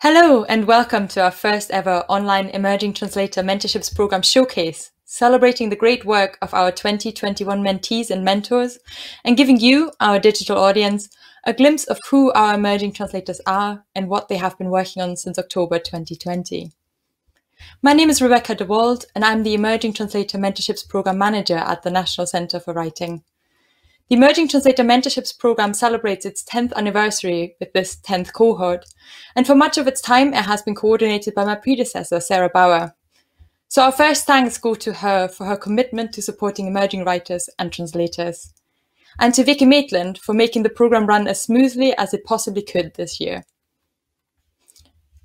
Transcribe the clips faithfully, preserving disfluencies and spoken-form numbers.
Hello and welcome to our first ever online Emerging Translator Mentorships Programme Showcase, celebrating the great work of our twenty twenty-one mentees and mentors and giving you, our digital audience, a glimpse of who our emerging translators are and what they have been working on since October twenty twenty. My name is Rebecca DeWald and I'm the Emerging Translator Mentorships Programme Manager at the National Centre for Writing. The Emerging Translator Mentorships Programme celebrates its tenth anniversary with this tenth cohort, and for much of its time it has been coordinated by my predecessor, Sarah Bauer. So our first thanks go to her for her commitment to supporting emerging writers and translators, and to Vicky Maitland for making the programme run as smoothly as it possibly could this year.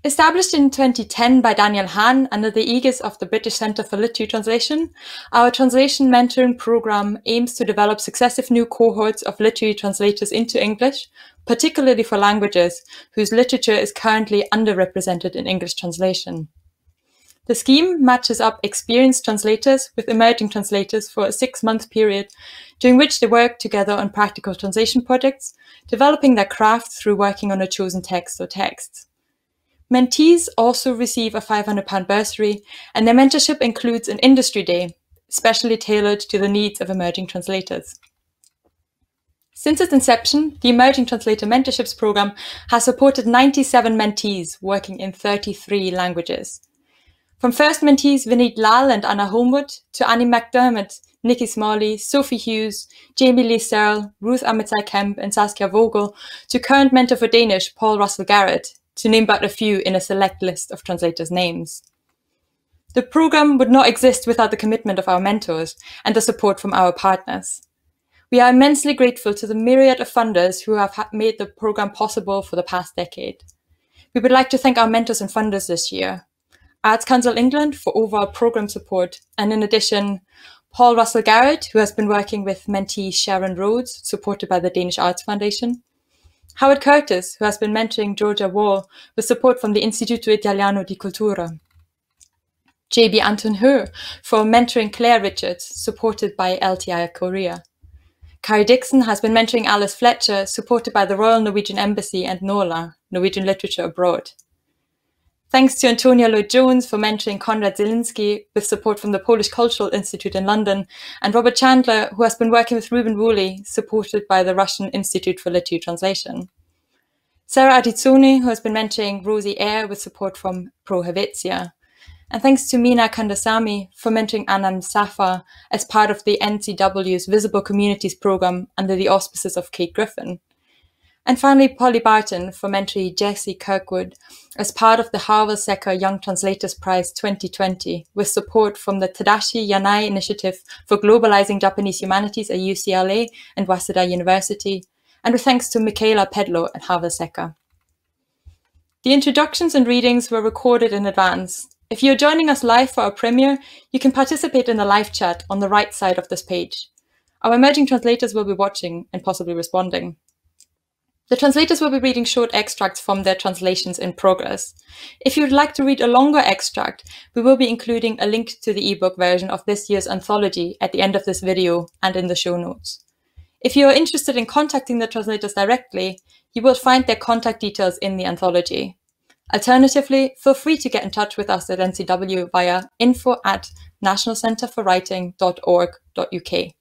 Established in twenty ten by Daniel Hahn under the aegis of the British Centre for Literary Translation, our translation mentoring programme aims to develop successive new cohorts of literary translators into English, particularly for languages whose literature is currently underrepresented in English translation. The scheme matches up experienced translators with emerging translators for a six-month period, during which they work together on practical translation projects, developing their craft through working on a chosen text or texts. Mentees also receive a five hundred pounds bursary, and their mentorship includes an industry day, specially tailored to the needs of emerging translators. Since its inception, the Emerging Translator Mentorships Programme has supported ninety-seven mentees working in thirty-three languages. From first mentees Vinit Lal and Anna Holmwood to Annie McDermott, Nikki Smalley, Sophie Hughes, Jamie Lee Searle, Ruth Amitai Kemp and Saskia Vogel to current mentor for Danish, Paul Russell Garrett, to name but a few in a select list of translators' names. The programme would not exist without the commitment of our mentors and the support from our partners. We are immensely grateful to the myriad of funders who have made the programme possible for the past decade. We would like to thank our mentors and funders this year, Arts Council England for overall programme support, and in addition, Paul Russell Garrett, who has been working with mentee Sharon Rhodes, supported by the Danish Arts Foundation, Howard Curtis, who has been mentoring Georgia Wall with support from the Instituto Italiano di Cultura, J B Anton Hur for mentoring Clare Richards, supported by L T I Korea. Kari Dickson has been mentoring Alice Fletcher, supported by the Royal Norwegian Embassy and NORLA, Norwegian Literature Abroad. Thanks to Antonia Lloyd-Jones for mentoring Konrad Zielinski with support from the Polish Cultural Institute in London, and Robert Chandler, who has been working with Reuben Woolley, supported by the Russian Institute for Literary Translation. Sarah Aditsoni, who has been mentoring Rosie Eyre with support from Prohelvetia. And thanks to Mina Kandasamy for mentoring Anam Zafar as part of the N C W's Visible Communities Programme under the auspices of Kate Griffin. And finally, Polly Barton for mentoring Jessie Kirkwood as part of the Harvill Secker Young Translators Prize twenty twenty with support from the Tadashi Yanai Initiative for Globalizing Japanese Humanities at U C L A and Waseda University, and with thanks to Michaela Pedlow at Harvill Secker. The introductions and readings were recorded in advance. If you're joining us live for our premiere, you can participate in the live chat on the right side of this page. Our emerging translators will be watching and possibly responding. The translators will be reading short extracts from their translations in progress. If you'd like to read a longer extract, we will be including a link to the ebook version of this year's anthology at the end of this video and in the show notes. If you are interested in contacting the translators directly, you will find their contact details in the anthology. Alternatively, feel free to get in touch with us at N C W via info at national centre for writing dot org dot U K.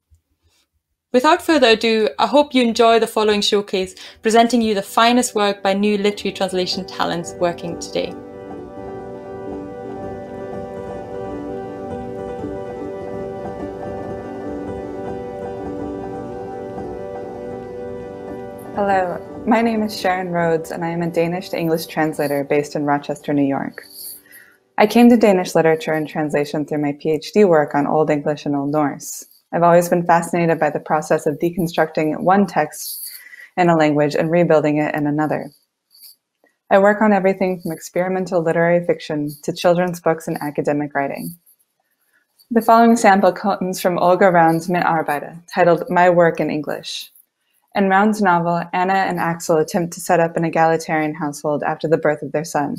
Without further ado, I hope you enjoy the following showcase, presenting you the finest work by new literary translation talents working today. Hello, my name is Sharon Rhodes and I am a Danish to English translator based in Rochester, New York. I came to Danish literature and translation through my PhD work on Old English and Old Norse. I've always been fascinated by the process of deconstructing one text in a language and rebuilding it in another. I work on everything from experimental literary fiction to children's books and academic writing. The following sample comes from Olga Round's Min Arbeide, titled My Work in English. In Round's novel, Anna and Axel attempt to set up an egalitarian household after the birth of their son.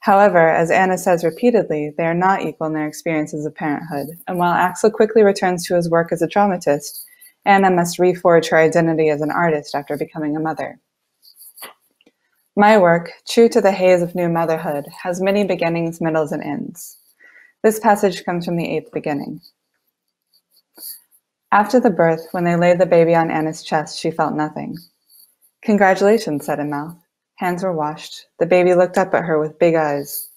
However, as Anna says repeatedly, they are not equal in their experiences of parenthood, and while Axel quickly returns to his work as a dramatist, Anna must reforge her identity as an artist after becoming a mother. My work, true to the haze of new motherhood, has many beginnings, middles, and ends. This passage comes from the eighth beginning. After the birth, when they laid the baby on Anna's chest, she felt nothing. Congratulations, said Emel. Hands were washed. The baby looked up at her with big eyes.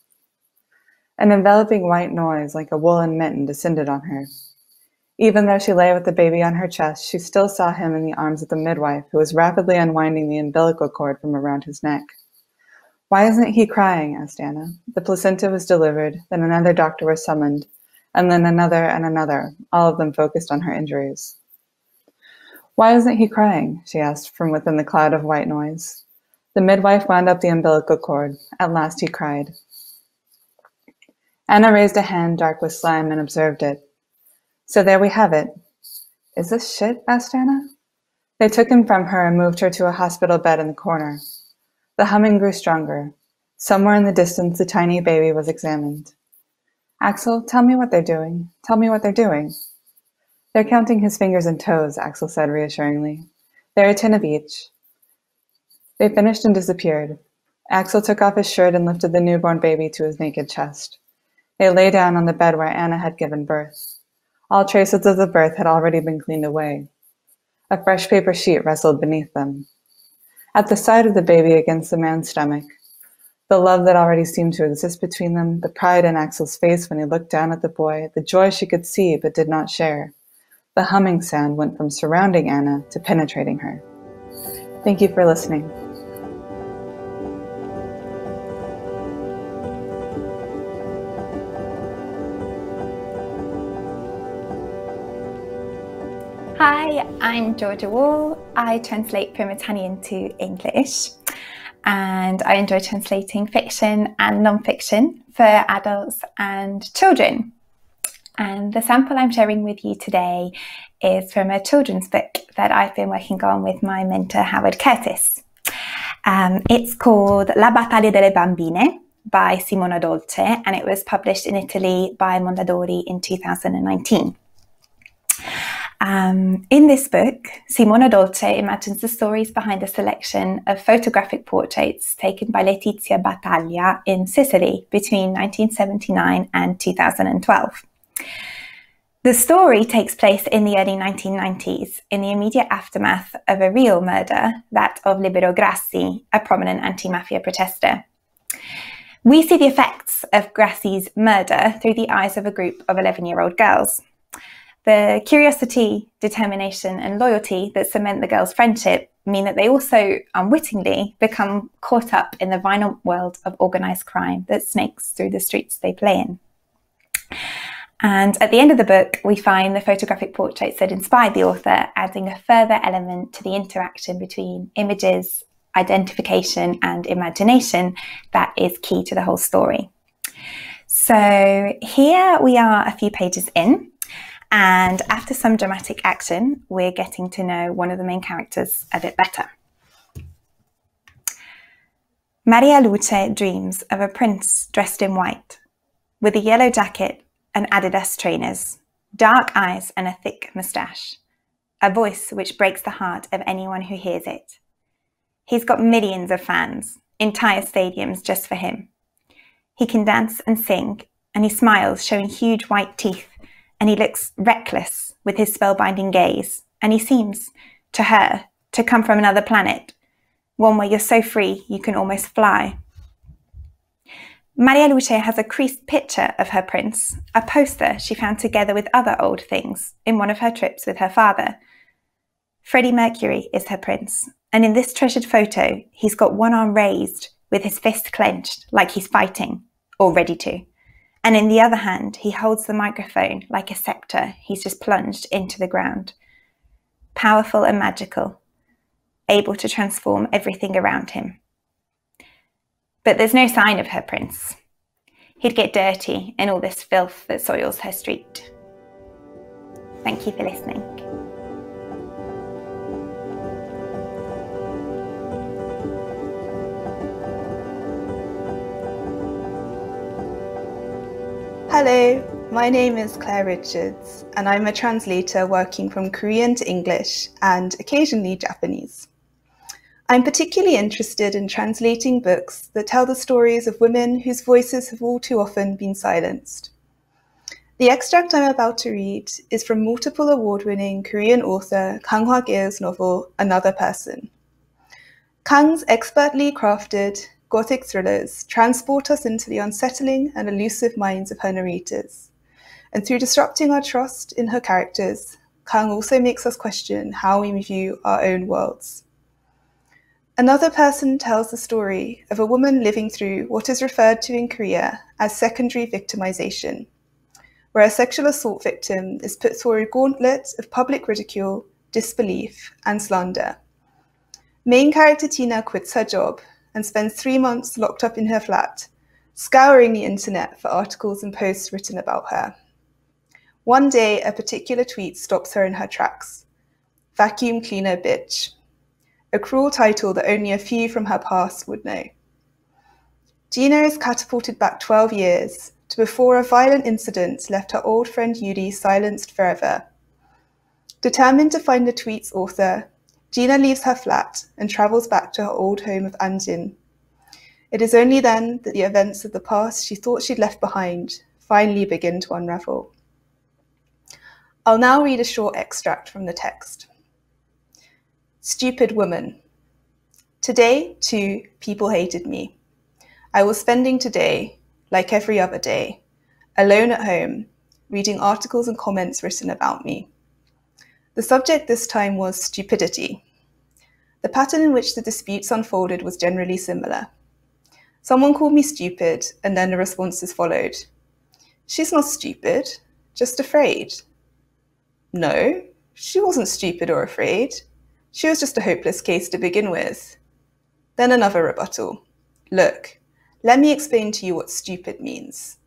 An enveloping white noise, like a woolen mitten, descended on her. Even though she lay with the baby on her chest, she still saw him in the arms of the midwife, who was rapidly unwinding the umbilical cord from around his neck. Why isn't he crying? Asked Anna. The placenta was delivered, then another doctor was summoned, and then another and another, all of them focused on her injuries. Why isn't he crying? She asked from within the cloud of white noise. The midwife wound up the umbilical cord. At last he cried. Anna raised a hand dark with slime and observed it. So there we have it. Is this shit? Asked Anna. They took him from her and moved her to a hospital bed in the corner. The humming grew stronger. Somewhere in the distance, the tiny baby was examined. Axel, tell me what they're doing. Tell me what they're doing. They're counting his fingers and toes, Axel said reassuringly. There are ten of each. They finished and disappeared. Axel took off his shirt and lifted the newborn baby to his naked chest. They lay down on the bed where Anna had given birth. All traces of the birth had already been cleaned away. A fresh paper sheet rustled beneath them. At the sight of the baby against the man's stomach, the love that already seemed to exist between them, the pride in Axel's face when he looked down at the boy, the joy she could see but did not share, the humming sound went from surrounding Anna to penetrating her. Thank you for listening. Hi, I'm Georgia Wall. I translate from Italian to English, and I enjoy translating fiction and non-fiction for adults and children. And the sample I'm sharing with you today is from a children's book that I've been working on with my mentor Howard Curtis. Um, it's called La Battaglia delle Bambine by Simona Dolce, and it was published in Italy by Mondadori in two thousand nineteen. Um, in this book, Simona Dolce imagines the stories behind a selection of photographic portraits taken by Letizia Battaglia in Sicily between nineteen seventy-nine and two thousand twelve. The story takes place in the early nineteen nineties, in the immediate aftermath of a real murder, that of Libero Grassi, a prominent anti-mafia protester. We see the effects of Grassi's murder through the eyes of a group of eleven-year-old girls. The curiosity, determination, and loyalty that cement the girls' friendship mean that they also unwittingly become caught up in the violent world of organised crime that snakes through the streets they play in. And at the end of the book, we find the photographic portraits that inspired the author, adding a further element to the interaction between images, identification, and imagination that is key to the whole story. So here we are a few pages in. And after some dramatic action, we're getting to know one of the main characters a bit better. Maria Luce dreams of a prince dressed in white, with a yellow jacket and Adidas trainers, dark eyes and a thick moustache, a voice which breaks the heart of anyone who hears it. He's got millions of fans, entire stadiums just for him. He can dance and sing, and he smiles, showing huge white teeth, and he looks reckless with his spellbinding gaze, and he seems, to her, to come from another planet, one where you're so free you can almost fly. Maria Luce has a creased picture of her prince, a poster she found together with other old things in one of her trips with her father. Freddie Mercury is her prince, and in this treasured photo, he's got one arm raised with his fist clenched like he's fighting, or ready to. And in the other hand, he holds the microphone like a scepter he's just plunged into the ground. Powerful and magical, able to transform everything around him. But there's no sign of her prince. He'd get dirty in all this filth that soils her street. Thank you for listening. Hello, my name is Clare Richards, and I'm a translator working from Korean to English and occasionally Japanese. I'm particularly interested in translating books that tell the stories of women whose voices have all too often been silenced. The extract I'm about to read is from multiple award-winning Korean author Kang Hwa-gil's novel, Another Person. Kang's expertly crafted Gothic thrillers transport us into the unsettling and elusive minds of her narrators. And through disrupting our trust in her characters, Kang also makes us question how we view our own worlds. Another Person tells the story of a woman living through what is referred to in Korea as secondary victimization, where a sexual assault victim is put through a gauntlet of public ridicule, disbelief, and slander. Main character Tina quits her job and spends three months locked up in her flat, scouring the internet for articles and posts written about her. One day, a particular tweet stops her in her tracks. Vacuum cleaner bitch. A cruel title that only a few from her past would know. Gina is catapulted back twelve years to before a violent incident left her old friend Yuri silenced forever. Determined to find the tweet's author, Gina leaves her flat and travels back to her old home of Anjin. It is only then that the events of the past she thought she'd left behind finally begin to unravel. I'll now read a short extract from the text. Stupid woman. Today, too, people hated me. I was spending today, like every other day, alone at home, reading articles and comments written about me. The subject this time was stupidity. The pattern in which the disputes unfolded was generally similar. Someone called me stupid, and then the responses followed. She's not stupid, just afraid. No, she wasn't stupid or afraid. She was just a hopeless case to begin with. Then another rebuttal. Look, let me explain to you what stupid means.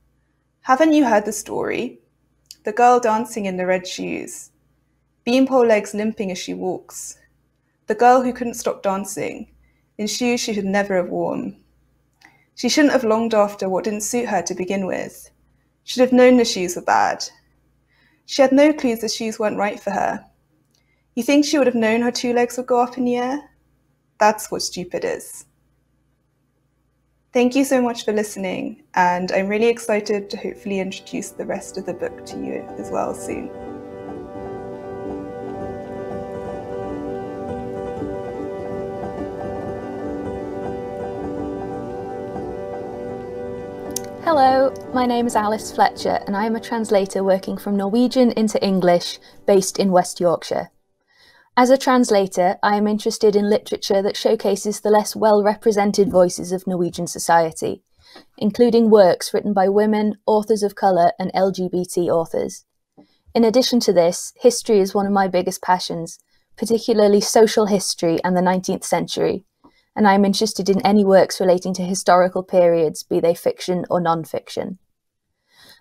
Haven't you heard the story? The girl dancing in the red shoes. Beanpole legs limping as she walks. The girl who couldn't stop dancing, in shoes she should never have worn. She shouldn't have longed after what didn't suit her to begin with. Should have known the shoes were bad. She had no clues the shoes weren't right for her. You think she would have known her two legs would go up in the air? That's what stupid is. Thank you so much for listening, and I'm really excited to hopefully introduce the rest of the book to you as well soon. Hello, my name is Alice Fletcher, and I am a translator working from Norwegian into English, based in West Yorkshire. As a translator, I am interested in literature that showcases the less well-represented voices of Norwegian society, including works written by women, authors of colour and L G B T authors. In addition to this, history is one of my biggest passions, particularly social history and the nineteenth century, and I am interested in any works relating to historical periods, be they fiction or non-fiction.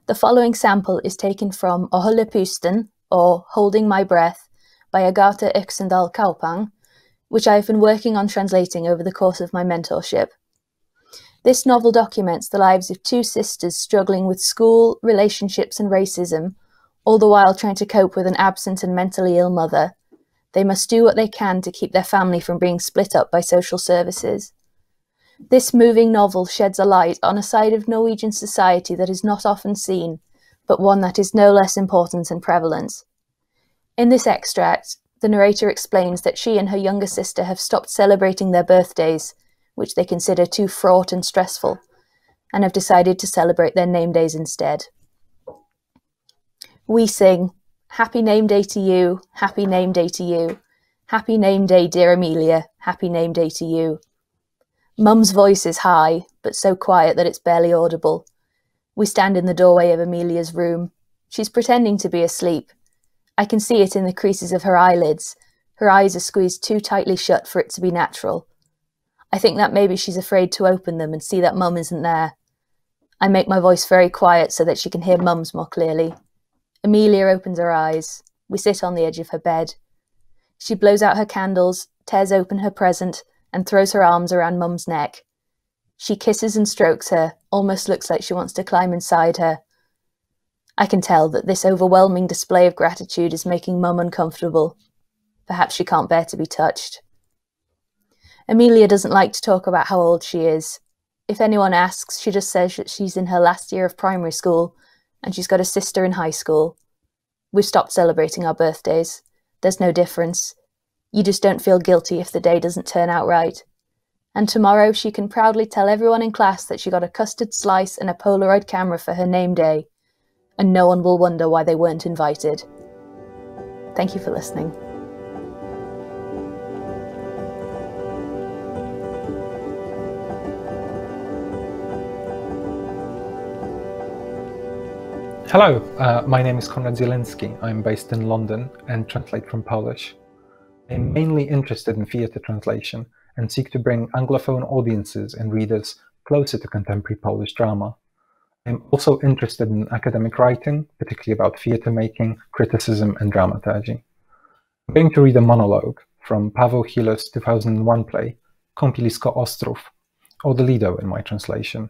The following sample is taken from Å holde pusten, or Holding My Breath, by Agathe Øksendal Kaupang, which I have been working on translating over the course of my mentorship. This novel documents the lives of two sisters struggling with school, relationships and racism, all the while trying to cope with an absent and mentally ill mother. They must do what they can to keep their family from being split up by social services. This moving novel sheds a light on a side of Norwegian society that is not often seen, but one that is no less important and prevalent. In this extract, the narrator explains that she and her younger sister have stopped celebrating their birthdays, which they consider too fraught and stressful, and have decided to celebrate their name days instead. We sing, "Happy name day to you, happy name day to you, happy name day, dear Amelia, happy name day to you." Mum's voice is high, but so quiet that it's barely audible. We stand in the doorway of Amelia's room. She's pretending to be asleep. I can see it in the creases of her eyelids. Her eyes are squeezed too tightly shut for it to be natural. I think that maybe she's afraid to open them and see that Mum isn't there. I make my voice very quiet so that she can hear Mum's more clearly. Amelia opens her eyes. We sit on the edge of her bed. She blows out her candles, tears open her present, and throws her arms around Mum's neck. She kisses and strokes her, almost looks like she wants to climb inside her. I can tell that this overwhelming display of gratitude is making Mum uncomfortable. Perhaps she can't bear to be touched. Amelia doesn't like to talk about how old she is. If anyone asks, she just says that she's in her last year of primary school and she's got a sister in high school. We've stopped celebrating our birthdays. There's no difference. You just don't feel guilty if the day doesn't turn out right. And tomorrow she can proudly tell everyone in class that she got a custard slice and a Polaroid camera for her name day, and no one will wonder why they weren't invited. Thank you for listening. Hello, uh, my name is Konrad Zielinski. I'm based in London and translate from Polish. I'm mainly interested in theatre translation and seek to bring Anglophone audiences and readers closer to contemporary Polish drama. I'm also interested in academic writing, particularly about theatre making, criticism and dramaturgy. I'm going to read a monologue from Paweł Hiler's two thousand one play, Kąpielisko Ostrów, or The Lido in my translation.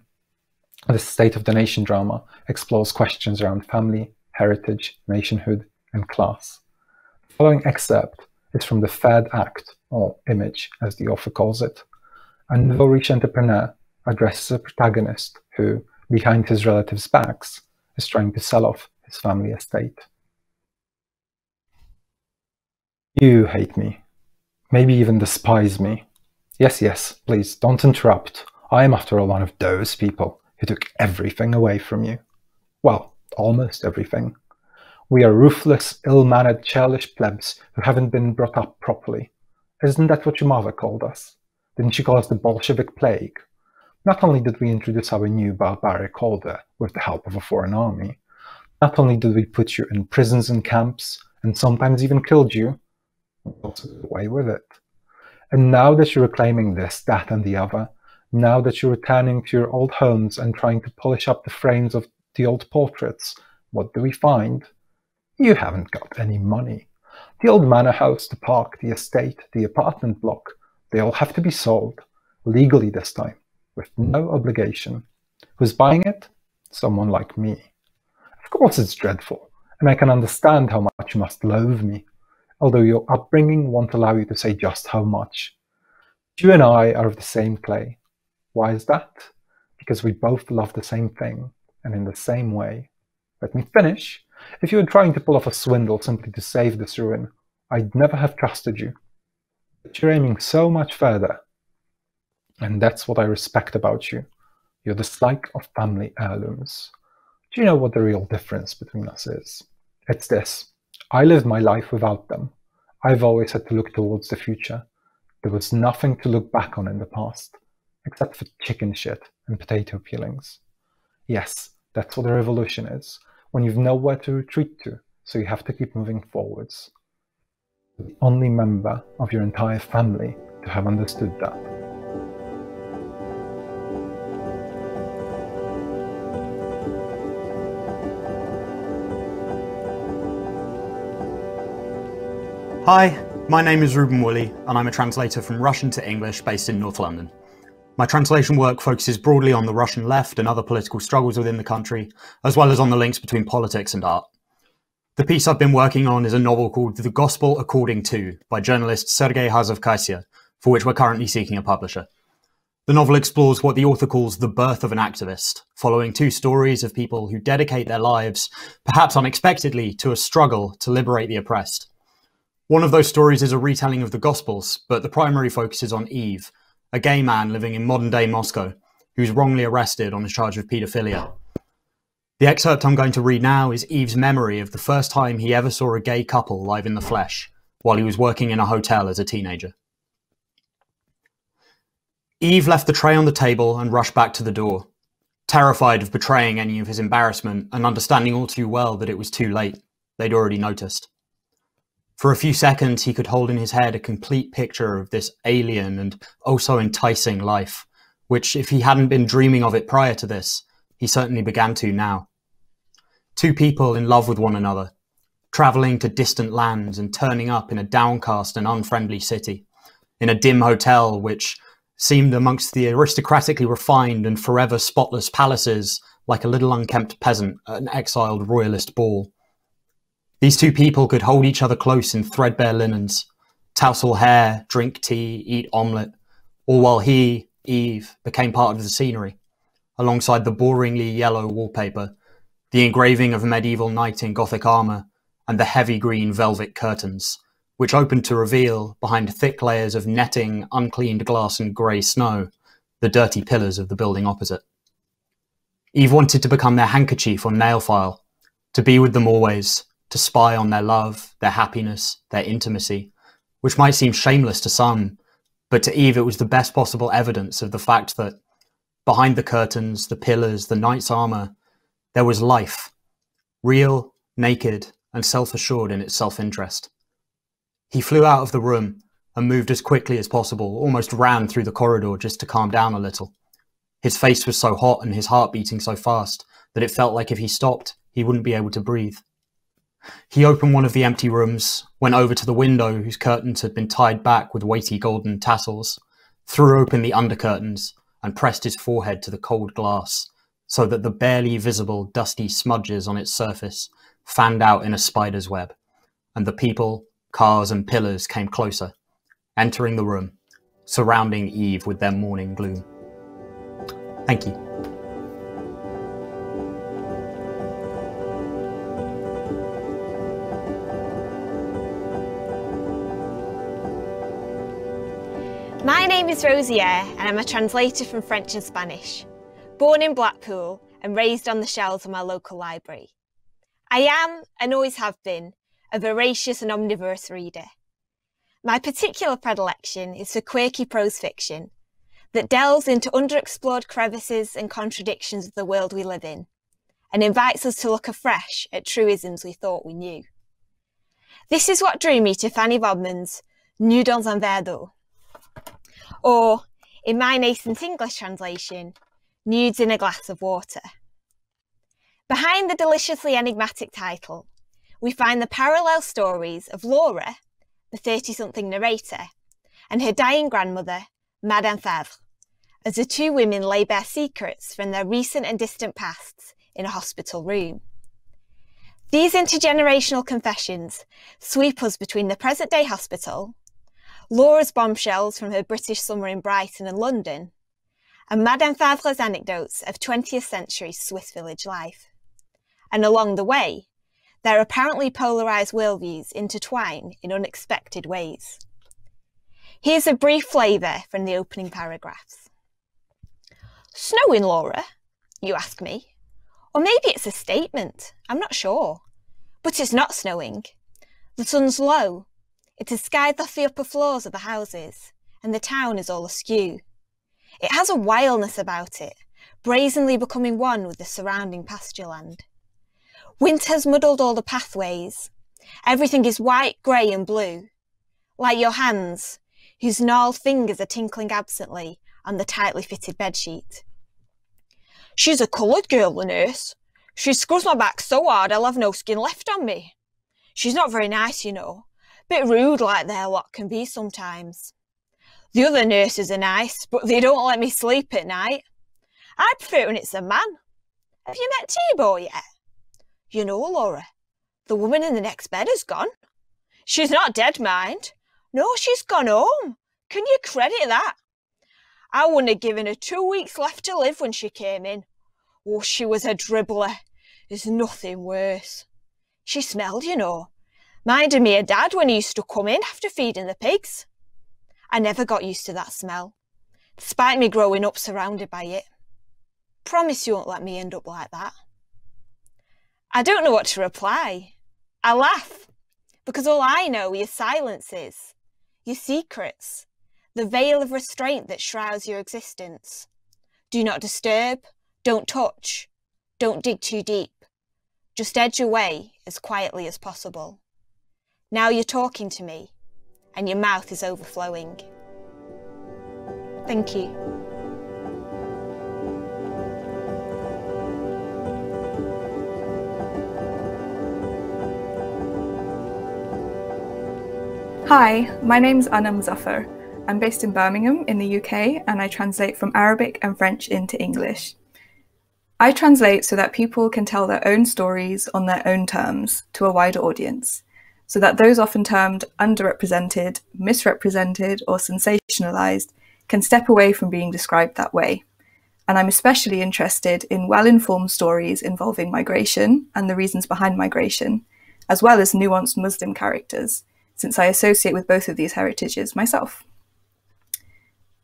This state of the nation drama explores questions around family, heritage, nationhood, and class. The following excerpt is from the third act, or image, as the author calls it. A nouveau riche entrepreneur addresses a protagonist who, behind his relatives' backs, is trying to sell off his family estate. You hate me. Maybe even despise me. Yes, yes, please, don't interrupt. I am, after all, one of those people who took everything away from you. Well, almost everything. We are ruthless, ill-mannered, churlish plebs who haven't been brought up properly. Isn't that what your mother called us? Didn't she call us the Bolshevik plague? Not only did we introduce our new barbaric order with the help of a foreign army, not only did we put you in prisons and camps, and sometimes even killed you, we also got away with it. And now that you're reclaiming this, that and the other, now that you're returning to your old homes and trying to polish up the frames of the old portraits, what do we find? You haven't got any money. The old manor house, the park, the estate, the apartment block, they all have to be sold, legally this time, with no obligation. Who's buying it? Someone like me. Of course it's dreadful, and I can understand how much you must loathe me, although your upbringing won't allow you to say just how much. You and I are of the same clay. Why is that? Because we both love the same thing, and in the same way. Let me finish. If you were trying to pull off a swindle simply to save this ruin, I'd never have trusted you. But you're aiming so much further. And that's what I respect about you, your dislike of family heirlooms. Do you know what the real difference between us is? It's this. I lived my life without them. I've always had to look towards the future. There was nothing to look back on in the past, except for chicken shit and potato peelings. Yes, that's what a revolution is, when you've nowhere to retreat to, so you have to keep moving forwards. The only member of your entire family to have understood that. Hi, my name is Reuben Woolley, and I'm a translator from Russian to English based in North London. My translation work focuses broadly on the Russian left and other political struggles within the country, as well as on the links between politics and art. The piece I've been working on is a novel called The Gospel According To by journalist Sergei Hazovkaisya, for which we're currently seeking a publisher. The novel explores what the author calls the birth of an activist, following two stories of people who dedicate their lives, perhaps unexpectedly, to a struggle to liberate the oppressed. One of those stories is a retelling of the Gospels, but the primary focus is on Eve, a gay man living in modern-day Moscow, who's wrongly arrested on a charge of paedophilia. The excerpt I'm going to read now is Eve's memory of the first time he ever saw a gay couple live in the flesh, while he was working in a hotel as a teenager. Eve left the tray on the table and rushed back to the door, terrified of betraying any of his embarrassment and understanding all too well that it was too late. They'd already noticed. For a few seconds, he could hold in his head a complete picture of this alien and also enticing life, which, if he hadn't been dreaming of it prior to this, he certainly began to now. Two people in love with one another, travelling to distant lands and turning up in a downcast and unfriendly city, in a dim hotel which seemed amongst the aristocratically refined and forever spotless palaces like a little unkempt peasant at an exiled royalist ball. These two people could hold each other close in threadbare linens, tousle hair, drink tea, eat omelette, all while he, Eve, became part of the scenery, alongside the boringly yellow wallpaper, the engraving of a medieval knight in Gothic armour, and the heavy green velvet curtains, which opened to reveal, behind thick layers of netting, uncleaned glass and grey snow, the dirty pillars of the building opposite. Eve wanted to become their handkerchief or nail file, to be with them always, to spy on their love, their happiness, their intimacy, which might seem shameless to some, but to Eve it was the best possible evidence of the fact that, behind the curtains, the pillars, the knight's armour, there was life, real, naked, and self-assured in its self-interest. He flew out of the room and moved as quickly as possible, almost ran through the corridor just to calm down a little. His face was so hot and his heart beating so fast that it felt like if he stopped, he wouldn't be able to breathe. He opened one of the empty rooms, went over to the window whose curtains had been tied back with weighty golden tassels, threw open the undercurtains, and pressed his forehead to the cold glass, so that the barely visible dusty smudges on its surface fanned out in a spider's web, and the people, cars and pillars came closer, entering the room, surrounding Eve with their morning gloom. Thank you. My name is Rosie Eyre and I'm a translator from French and Spanish. Born in Blackpool and raised on the shelves of my local library. I am, and always have been, a voracious and omnivorous reader. My particular predilection is for quirky prose fiction that delves into underexplored crevices and contradictions of the world we live in, and invites us to look afresh at truisms we thought we knew. This is what drew me to Fanny Bodman's Nu dans un verre d'eau, or, in my nascent English translation, Nudes in a Glass of Water. Behind the deliciously enigmatic title, we find the parallel stories of Laura, the thirty-something narrator, and her dying grandmother, Madame Favre, as the two women lay bare secrets from their recent and distant pasts in a hospital room. These intergenerational confessions sweep us between the present-day hospital, Laura's bombshells from her British summer in Brighton and London, and Madame Favre's anecdotes of twentieth century Swiss village life. And along the way, their apparently polarised worldviews intertwine in unexpected ways. Here's a brief flavour from the opening paragraphs. Snow in Laura, you ask me? Or maybe it's a statement, I'm not sure. But it's not snowing. The sun's low. It has skied off the upper floors of the houses, and the town is all askew. It has a wildness about it, brazenly becoming one with the surrounding pasture land. Winter's muddled all the pathways. Everything is white, grey and blue, like your hands, whose gnarled fingers are tinkling absently on the tightly fitted bedsheet. She's a coloured girl, the nurse. She scrubs my back so hard I'll have no skin left on me. She's not very nice, you know. Bit rude like their lot can be sometimes. The other nurses are nice, but they don't let me sleep at night. I prefer it when it's a man. Have you met T-Bow yet? You know, Laura, the woman in the next bed has gone. She's not dead, mind. No, she's gone home. Can you credit that? I wouldn't have given her two weeks left to live when she came in. Oh, she was a dribbler. There's nothing worse. She smelled, you know. Minded me of Dad when he used to come in after feeding the pigs. I never got used to that smell, despite me growing up surrounded by it. Promise you won't let me end up like that. I don't know what to reply. I laugh, because all I know are your silences, your secrets, the veil of restraint that shrouds your existence. Do not disturb, don't touch, don't dig too deep. Just edge away as quietly as possible. Now you're talking to me, and your mouth is overflowing. Thank you. Hi, my name's Anam Zafar. I'm based in Birmingham in the U K, and I translate from Arabic and French into English. I translate so that people can tell their own stories on their own terms to a wider audience, so that those often termed underrepresented, misrepresented, or sensationalized can step away from being described that way. And I'm especially interested in well-informed stories involving migration and the reasons behind migration, as well as nuanced Muslim characters, since I associate with both of these heritages myself.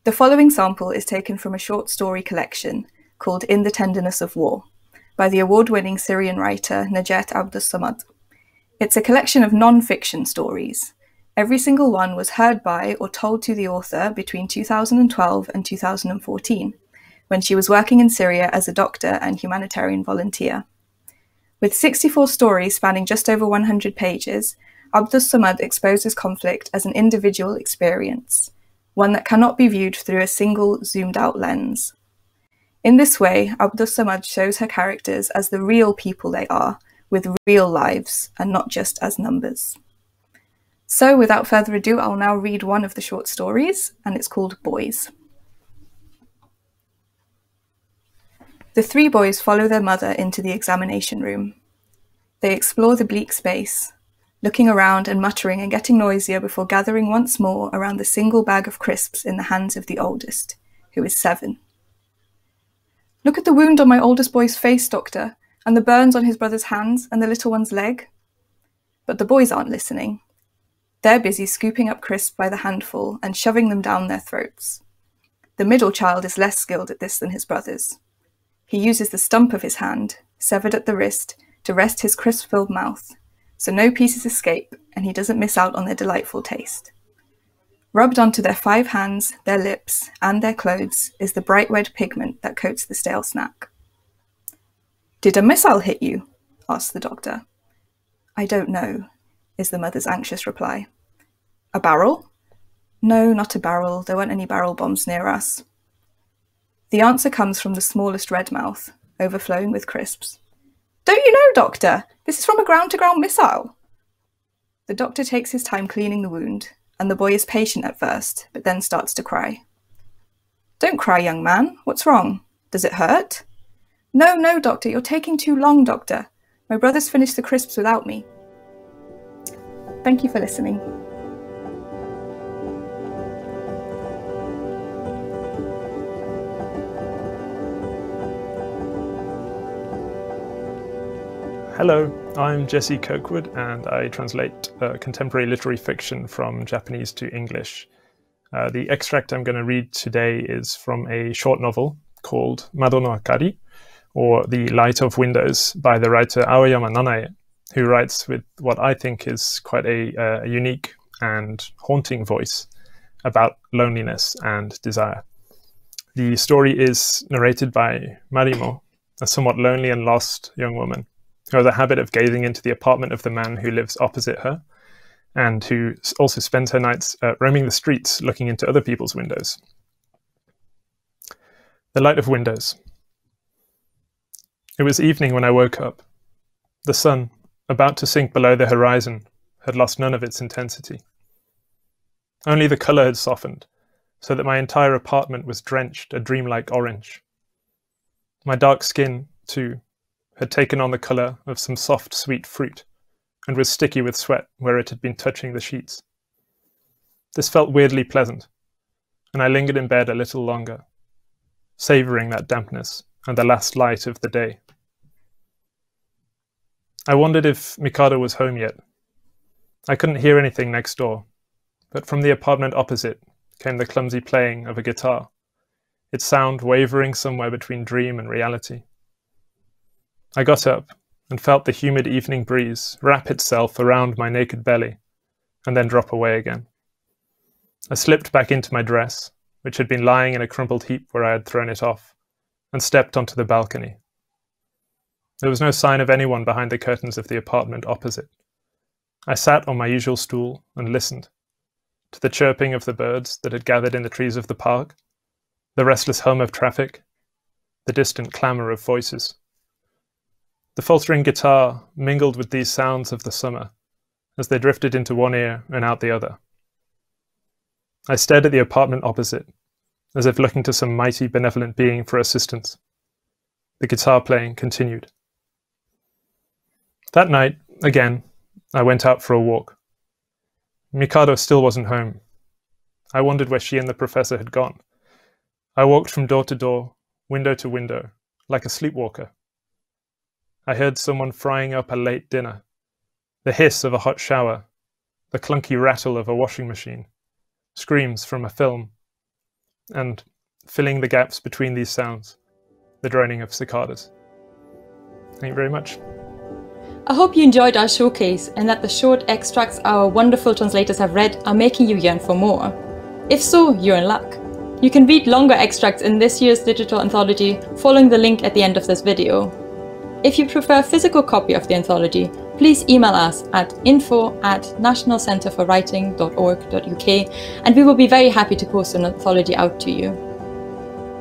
The following sample is taken from a short story collection called In the Tenderness of War by the award-winning Syrian writer Najat Abdus-Samad. It's a collection of non-fiction stories. Every single one was heard by or told to the author between two thousand twelve and two thousand fourteen, when she was working in Syria as a doctor and humanitarian volunteer. With sixty-four stories spanning just over one hundred pages, Abdus-Samad exposes conflict as an individual experience, one that cannot be viewed through a single zoomed-out lens. In this way, Abdus-Samad shows her characters as the real people they are, with real lives, and not just as numbers. So without further ado, I'll now read one of the short stories, and it's called Boys. The three boys follow their mother into the examination room. They explore the bleak space, looking around and muttering and getting noisier before gathering once more around the single bag of crisps in the hands of the oldest, who is seven. "Look at the wound on my oldest boy's face, doctor, and the burns on his brother's hands and the little one's leg." But the boys aren't listening. They're busy scooping up crisps by the handful and shoving them down their throats. The middle child is less skilled at this than his brothers. He uses the stump of his hand, severed at the wrist, to rest his crisp-filled mouth, so no pieces escape and he doesn't miss out on their delightful taste. Rubbed onto their five hands, their lips, and their clothes is the bright red pigment that coats the stale snack. "Did a missile hit you?" asks the doctor. "I don't know," is the mother's anxious reply. "A barrel?" "No, not a barrel. There weren't any barrel bombs near us." The answer comes from the smallest red mouth, overflowing with crisps. "Don't you know, doctor? This is from a ground-to-ground missile." The doctor takes his time cleaning the wound, and the boy is patient at first, but then starts to cry. "Don't cry, young man. What's wrong? Does it hurt?" "No, no, doctor. You're taking too long, doctor. My brother's finished the crisps without me." Thank you for listening. Hello, I'm Jesse Kirkwood and I translate uh, contemporary literary fiction from Japanese to English. Uh, the extract I'm going to read today is from a short novel called Mado no Akari, or The Light of Windows, by the writer Aoyama Nanae, who writes with what I think is quite a, uh, a unique and haunting voice about loneliness and desire. The story is narrated by Marimo, a somewhat lonely and lost young woman, who has a habit of gazing into the apartment of the man who lives opposite her, and who also spends her nights uh, roaming the streets looking into other people's windows. The Light of Windows. It was evening when I woke up. The sun, about to sink below the horizon, had lost none of its intensity. Only the colour had softened, so that my entire apartment was drenched a dreamlike orange. My dark skin, too, had taken on the colour of some soft, sweet fruit, and was sticky with sweat where it had been touching the sheets. This felt weirdly pleasant, and I lingered in bed a little longer, savouring that dampness and the last light of the day. I wondered if Mikado was home yet. I couldn't hear anything next door, but from the apartment opposite came the clumsy playing of a guitar, its sound wavering somewhere between dream and reality. I got up and felt the humid evening breeze wrap itself around my naked belly and then drop away again. I slipped back into my dress, which had been lying in a crumpled heap where I had thrown it off, and stepped onto the balcony. There was no sign of anyone behind the curtains of the apartment opposite. I sat on my usual stool and listened to the chirping of the birds that had gathered in the trees of the park, the restless hum of traffic, the distant clamour of voices. The faltering guitar mingled with these sounds of the summer as they drifted into one ear and out the other. I stared at the apartment opposite, as if looking to some mighty benevolent being for assistance. The guitar playing continued. That night, again, I went out for a walk. Mikado still wasn't home. I wondered where she and the professor had gone, I walked from door to door, window to window, like a sleepwalker. I heard someone frying up a late dinner, the hiss of a hot shower, the clunky rattle of a washing machine, screams from a film, and, filling the gaps between these sounds, the droning of cicadas. Thank you very much. I hope you enjoyed our showcase and that the short extracts our wonderful translators have read are making you yearn for more. If so, you're in luck. You can read longer extracts in this year's digital anthology following the link at the end of this video. If you prefer a physical copy of the anthology, please email us at info at national centre for writing dot org dot U K and we will be very happy to post an anthology out to you.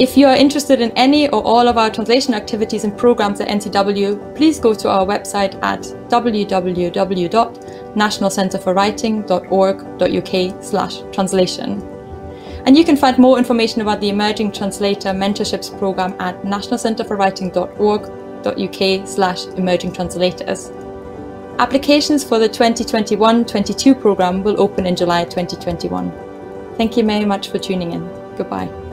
If you are interested in any or all of our translation activities and programmes at N C W, please go to our website at w w w dot national centre for writing dot org dot U K slash translation. And you can find more information about the Emerging Translator Mentorships Programme at national centre for writing dot org dot U K slash emerging translators. Applications for the twenty twenty-one twenty-two programme will open in July twenty twenty-one. Thank you very much for tuning in. Goodbye.